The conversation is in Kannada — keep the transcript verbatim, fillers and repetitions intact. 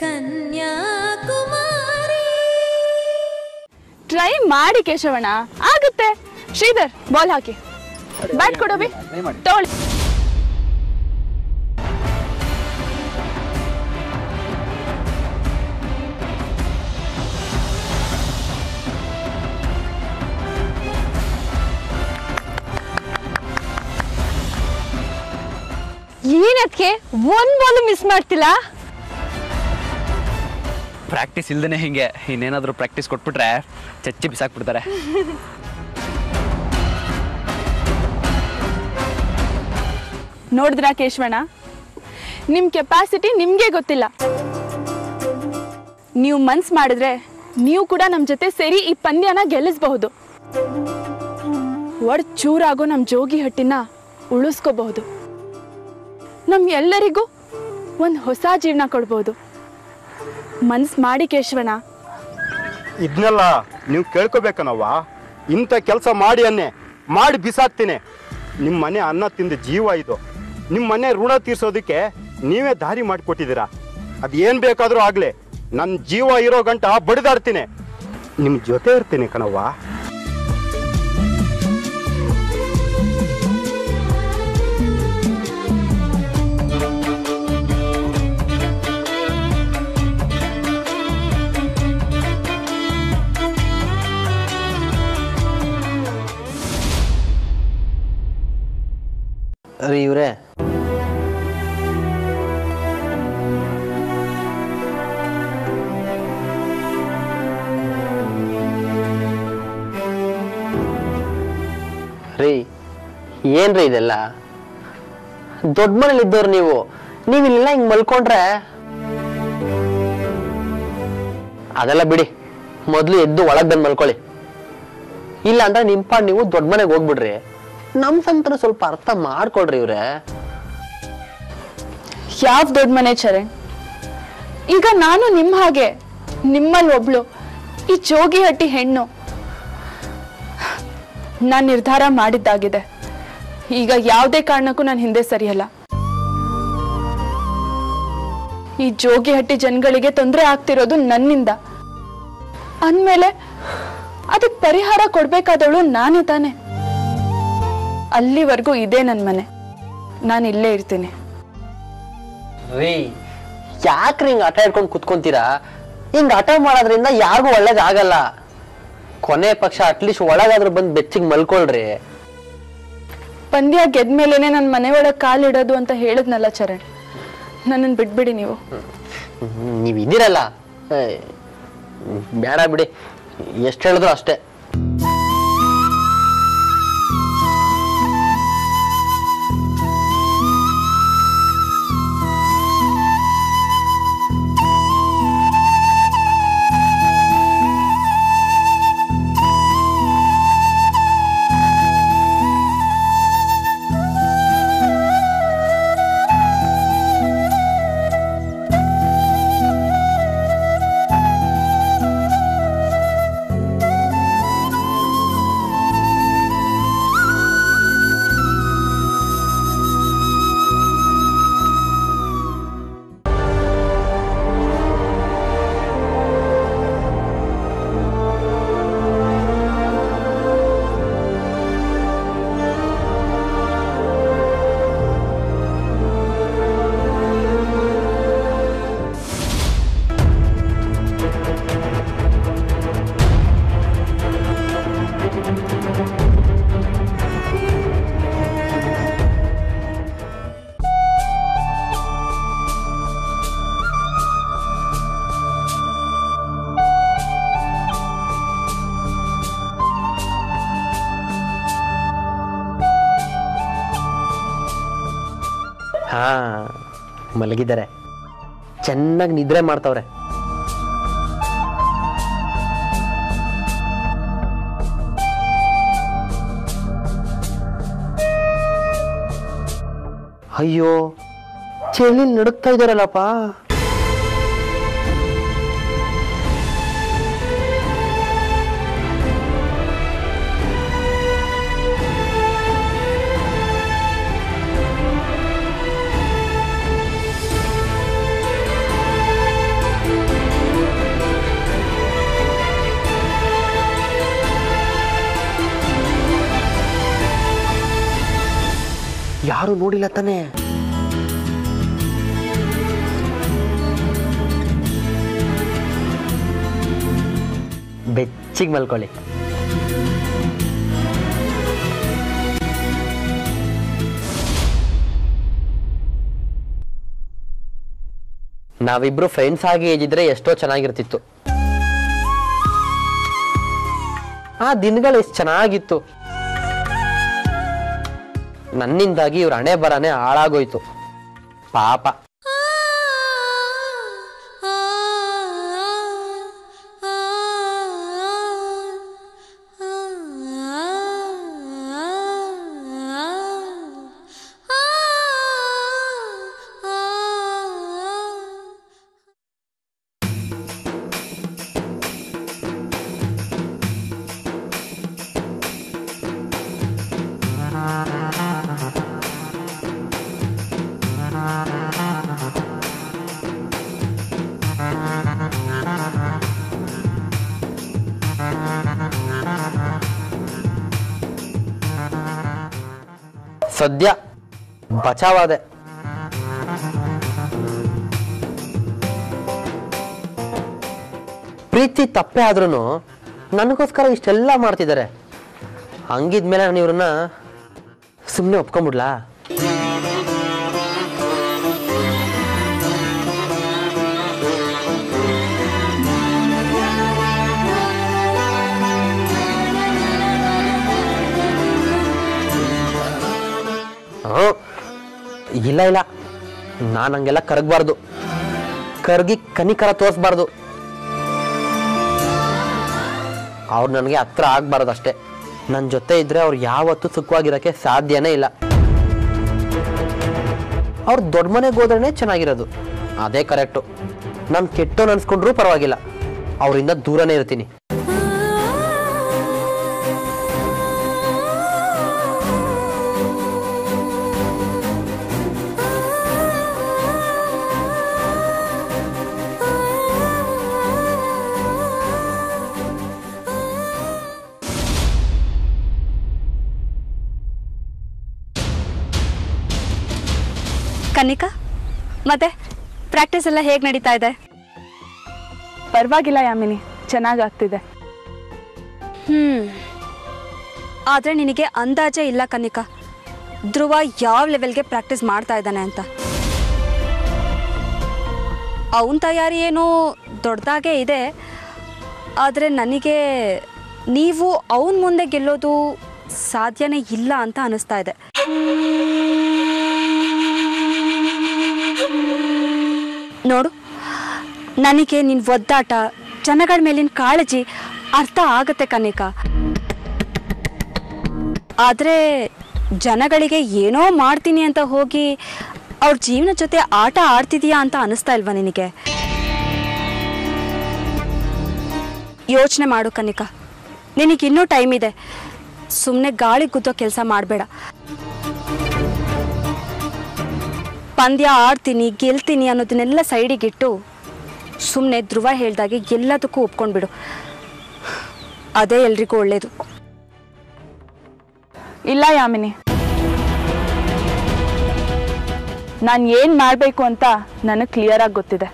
कन्याकुमारी ट्राई मारी केशवण आगुत्ते श्रीधर बॉल हाकि बैट कोडो भी तोल ಏನಕ್ಕೆ ಒಂದು ಬಾಲ್ ಮಿಸ್ ಮಾಡ್ತಿಲ್ಲ ಪ್ರಾಕ್ಟೀಸ್ ಇಲ್ಲದೇನೆ ಹಿಂಗೆ ಇನ್ನೇನಾದರೂ ಪ್ರಾಕ್ಟೀಸ್ ಕೊಟ್ಬಿಟ್ರೆ ಚಚ್ಚಿ ಬಿಸಾಕ್ ಬಿಡ್ತಾರೆ ನೋಡಿದ್ರಾ ಕೇಶವಣ್ಣ ನಿಮ್ಮ ಕೆಪಾಸಿಟಿ ನಿಮಗೆ ಗೊತ್ತಿಲ್ಲ ನೀವು ಮನ್ಸ್ ಮಾಡಿದ್ರೆ ನೀವು ಕೂಡ ನಮ್ಮ ಜೊತೆ ಸೇರಿ ಈ ಪಂದ್ಯನ ಗೆಲ್ಲಿಸಬಹುದು ವರ್ ಚೂರಾಗೋ ನಮ್ಮ ಜೋಗಿ ಹಟ್ಟಿನ ಉಳಿಸ್ಕೋಬಹುದು ನಮ್ಮೆಲ್ಲರಿಗೂ ಒಂದು ಹೊಸ ಜೀವನ ಕೊಡಬಹುದು ಮನಸ್ ಮಾಡಿ ಕೇಶವಣ ಇದನ್ನೆಲ್ಲ ನೀವು ಕೇಳ್ಕೋಬೇಕನವಾ ಇಂತ ಕೆಲಸ ಮಾಡಿ ಅನ್ನೆ ಮಾಡಿ ಬಿಸಾಕ್ತಿನೆ ನಿಮ್ಮ ಮನೆ ಅನ್ನ ತಿಂದ ಜೀವ ಇದು ನಿಮ್ಮ ಮನೆ ಋಣ ತೀರಿಸೋದಕ್ಕೆ ನೀವೇ ದಾರಿ ಮಾಡಿ ಕೊಟ್ಟಿದ್ದೀರಾ ಅದು ಏನು ಬೇಕಾದರೂ ಆಗಲೇ ನನ್ನ ಜೀವ ಇರೋ ಗಂಟ ಬಡಿದಾಡ್ತಿನೆ ನಿಮ್ಮ ಜೊತೆ ಇರ್ತೀನಿ ಕಣವಾ अरे इवरे रे ऐन रे इदेल्ल दोड्ड मनेयल्लि इद्दोरु नीवु नीवु इल्लेल्ल हिंग मल्कोंड्रे अदेल्ल बिडि मोदलु एद्दु ओळगे बंद मल्कोळ्ळि इल्ल अंद्रे निम्म पाड नीवु दोड्ड मनेगे होग्बिड्रि नम संतर स्वल्प अर्थ माड्कोळ्ळि इवरे याव दोड्ड मने चरण ಈಗ ನಾನು ನಿಮ್ಮ ಹಾಗೆ ನಿಮ್ಮಲ್ಲಿ ಒಬ್ಳು ಈ ಜೋಗಿಹಟ್ಟಿ ಹೆಣ್ಣು ನಾನು ನಿರ್ಧಾರ ಮಾಡಿದ್ದಾಗಿದೆ ಈಗ ಯಾವುದೇ ಕಾರಣಕ್ಕೂ ನಾನು ಹಿಂದೆ ಸರಿಯಲ್ಲ ಈ ಜೋಗಿಹಟ್ಟಿ ಜನಗಳಿಗೆ ತೊಂದರೆ ಆಗ್ತಿರೋದು ನನ್ನಿಂದ ಅಂದಮೇಲೆ ಅದಕ್ಕೆ ಪರಿಹಾರ ಕೊಡಬೇಕಾದಳು ನಾನೇ ತಾನೆ ಅಲ್ಲಿವರೆಗೂ ಇದೆ ನನ್ನ ಮನೆ ನಾನು ಇಲ್ಲೇ ಇರ್ತೀನಿ ರೀ ಯಾಕ್ರಿ ಹಿಂಗ ಆಟ ಆಡ್ಕೊಂಡು ಕೂತ್ಕೊಂತೀರಾ ಹಿಂಗ ಆಟ ಮಾಡೋದ್ರಿಂದ ಯಾರಿಗೂ ಒಳ್ಳೇದಾಗಲ್ಲ ಕೊನೆ ಪಕ್ಷ ಅಟ್ಲೀಸ್ಟ್ ಒಳಗಾದ್ರೂ ಬಂದು ಬೆಚ್ಚಿಗೆ ಮಲ್ಕೊಳ್ರಿ ಪಂದ್ಯ ಗೆದ್ಮೇಲೇನೆ ನನ್ನ ಮನೆ ಒಳಗೆ ಕಾಲಿಡೋದು ಅಂತ ಹೇಳಿದ್ನಲ್ಲ ಚರಣ್ ನನ್ನನ್ನು ಬಿಟ್ಬಿಡಿ ನೀವು ನೀವು ಇದಿರಲ್ಲ ಬೇಡ ಬಿಡಿ ಎಷ್ಟು ಹೇಳಿದ್ರು ಅಷ್ಟೇ ಮಲಗಿದ್ದಾರೆ ಚೆನ್ನಾಗಿ ನಿದ್ರೆ ಮಾಡ್ತವ್ರೆ ಅಯ್ಯೋ ಚಳಿ ನಡುಗ್ತಾ ಇದ್ದಾರಲ್ಲಪ್ಪ ಯಾರು ನೋಡಿಲ್ಲ ತಾನೆ. ಬೆಚ್ಚಿಗೆ ಮಲ್ಕೊಳ್ಳಿ. ನಾವಿಬ್ರು ಫ್ರೆಂಡ್ಸ್ ಆಗಿ ಇದ್ದಿದ್ರೆ ಎಷ್ಟೋ ಚೆನ್ನಾಗಿರ್ತಿತ್ತು. ಆ ದಿನಗಳು ಎಷ್ಟು ಚೆನ್ನಾಗಿತ್ತು. ನನ್ನಿಂದಾಗಿ ಇವ್ರ ಹಣೆ ಬರನೇ ಹಾಳಾಗೋಯ್ತು ಪಾಪ. सद्य बचावादे प्रीति तप्पे आद्रूनु ननगोस्कर इष्टेल्ल माड्तिद्दारे. अंगिद मेले नानु इवरन्न सुम्मने ओप्कोंबिडला. ಇಲ್ಲ ಇಲ್ಲ ನಾನು ಹಂಗೆಲ್ಲ ಕರಗಬಾರ್ದು. ಕರಗಿ ಕನಿಕರ ತೋರಿಸಬಾರ್ದು. ಅವ್ರು ನನಗೆ ಹತ್ರ ಆಗಬಾರ್ದು ಅಷ್ಟೇ. ನನ್ನ ಜೊತೆ ಇದ್ರೆ ಅವ್ರು ಯಾವತ್ತೂ ಸುಖವಾಗಿರೋಕ್ಕೆ ಸಾಧ್ಯನೇ ಇಲ್ಲ. ಅವ್ರು ದೊಡ್ಡ ಮನೆಗೆ ಹೋದ್ರೇ ಚೆನ್ನಾಗಿರೋದು, ಅದೇ ಕರೆಕ್ಟು. ನಾನು ಕೆಟ್ಟೋನು ಅನ್ಸ್ಕೊಂಡ್ರೂ ಪರವಾಗಿಲ್ಲ, ಅವರಿಂದ ದೂರನೇ ಇರ್ತೀನಿ. ಕನಿಕಾ, ಮತ್ತೆ ಪ್ರಾಕ್ಟೀಸ್ ಎಲ್ಲ ಹೇಗೆ ನಡೀತಾ ಇದೆ? ಪರವಾಗಿಲ್ಲ ಯಾಮಿನಿ, ಚೆನ್ನಾಗಿ ಆಗ್ತಿದೆ. ಹ್ಮ್ ಆದರೆ ನಿನಗೆ ಅಂದಾಜೆ ಇಲ್ಲ ಕನಿಕಾ, ಧ್ರುವ ಯಾವ ಲೆವೆಲ್ಗೆ ಪ್ರಾಕ್ಟೀಸ್ ಮಾಡ್ತಾ ಇದ್ದಾನೆ ಅಂತ. ಅವನ ತಯಾರಿ ಏನೋ ದೊಡ್ಡದಾಗೇ ಇದೆ, ಆದರೆ ನನಗೆ ನೀವು ಅವನ ಮುಂದೆ ಗೆಲ್ಲೋದು ಸಾಧ್ಯನೇ ಇಲ್ಲ ಅಂತ ಅನ್ನಿಸ್ತಾ ಇದೆ. ನೋಡು, ನನಗೆ ನಿನ್ನ ಒದ್ದಾಟ, ಜನಗಳ ಮೇಲಿನ ಕಾಳಜಿ ಅರ್ಥ ಆಗುತ್ತೆ ಕನಿಕಾ, ಆದರೆ ಜನಗಳಿಗೆ ಏನೋ ಮಾಡ್ತೀನಿ ಅಂತ ಹೋಗಿ ಅವ್ರ ಜೀವನ ಜೊತೆ ಆಟ ಆಡ್ತಿದೀಯಾ ಅಂತ ಅನಿಸ್ತಾ ಇಲ್ವಾ ನಿನಗೆ? ಯೋಚನೆ ಮಾಡು ಕನಿಕಾ, ನಿನಗಿನ್ನೂ ಟೈಮ್ ಇದೆ. ಸುಮ್ಮನೆ ಗಾಳಿ ಗುದ್ದೋ ಕೆಲಸ ಮಾಡಬೇಡ. ಪಂದ್ಯ ಆಡ್ತೀನಿ ಗೆಲ್ತೀನಿ ಅನ್ನೋದನ್ನೆಲ್ಲ ಸೈಡಿಗಿಟ್ಟು ಸುಮ್ಮನೆ ಧ್ರುವ ಹೇಳ್ದಾಗೆ ಎಲ್ಲದಕ್ಕೂ ಒಪ್ಕೊಂಡ್ಬಿಡು, ಅದೇ ಎಲ್ರಿಗೂ ಒಳ್ಳೆಯದು. ಇಲ್ಲ ಯಾಮಿನಿ, ನಾನು ಏನು ಮಾಡಬೇಕು ಅಂತ ನನಗೆ ಕ್ಲಿಯರಾಗಿ ಗೊತ್ತಿದೆ.